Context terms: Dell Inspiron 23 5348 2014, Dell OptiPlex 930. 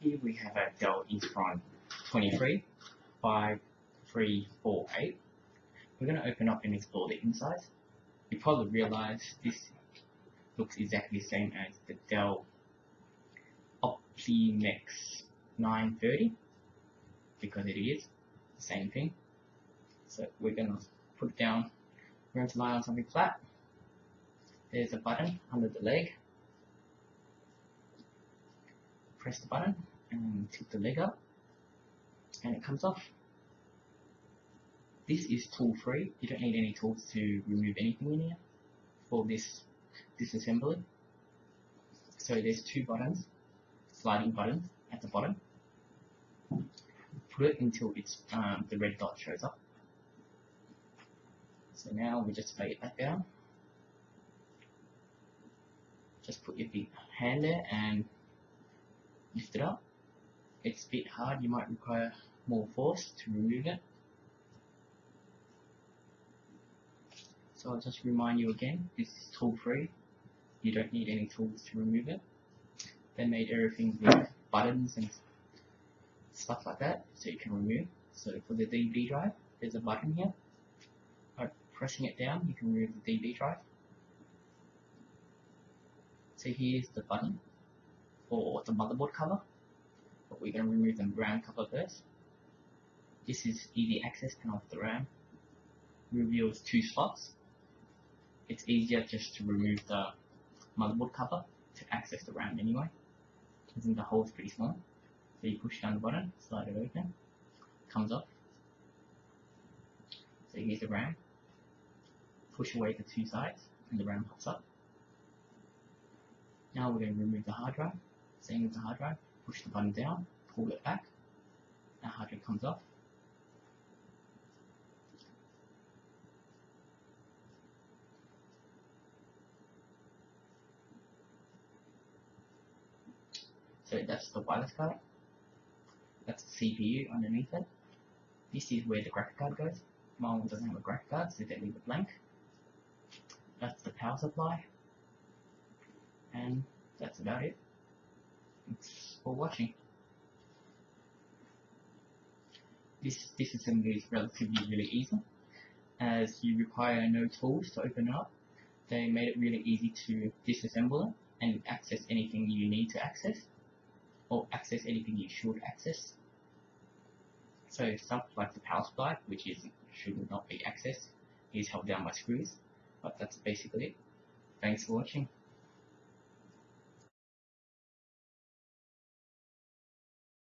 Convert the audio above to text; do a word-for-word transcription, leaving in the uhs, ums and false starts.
Here we have a Dell Inspiron twenty-three fifty-three forty-eight. We're going to open up and explore the insides. You probably realize this looks exactly the same as the Dell OptiPlex nine thirty because it is the same thing. So we're going to put it down. We're going to lie on something flat. There's a button under the leg. Press the button and tilt the leg up, and it comes off. This is tool free. You don't need any tools to remove anything in here for this disassembly. So there's two buttons, sliding buttons at the bottom. Put it until it's um, the red dot shows up. So now we just lay it back down. Just put your big hand there and lift it up. It's a bit hard, you might require more force to remove it. So I'll just remind you again, this is tool free. You don't need any tools to remove it. They made everything with buttons and stuff like that, so you can remove. So for the D V D drive, there's a button here. By pressing it down, you can remove the D V D drive. So here's the button, or the motherboard cover, but we're going to remove the RAM cover first. This is easy access and off the RAM. Reveals two slots. It's easier just to remove the motherboard cover to access the RAM anyway, since the hole's pretty small. So you push down the button, slide it open, comes off. So here's the RAM. Push away the two sides and the RAM pops up. Now we're going to remove the hard drive. Same with the hard drive, push the button down, pull it back, the hard drive comes off. So that's the wireless card, that's the C P U underneath it. This is where the graphic card goes. My one doesn't have a graphic card, so they leave it blank. That's the power supply, and that's about it. Thanks for watching. This disassembly is relatively really easy, as you require no tools to open it up. They made it really easy to disassemble it and access anything you need to access, or access anything you should access. So stuff like the power supply, which is should not be accessed, is held down by screws, but that's basically it. Thanks for watching.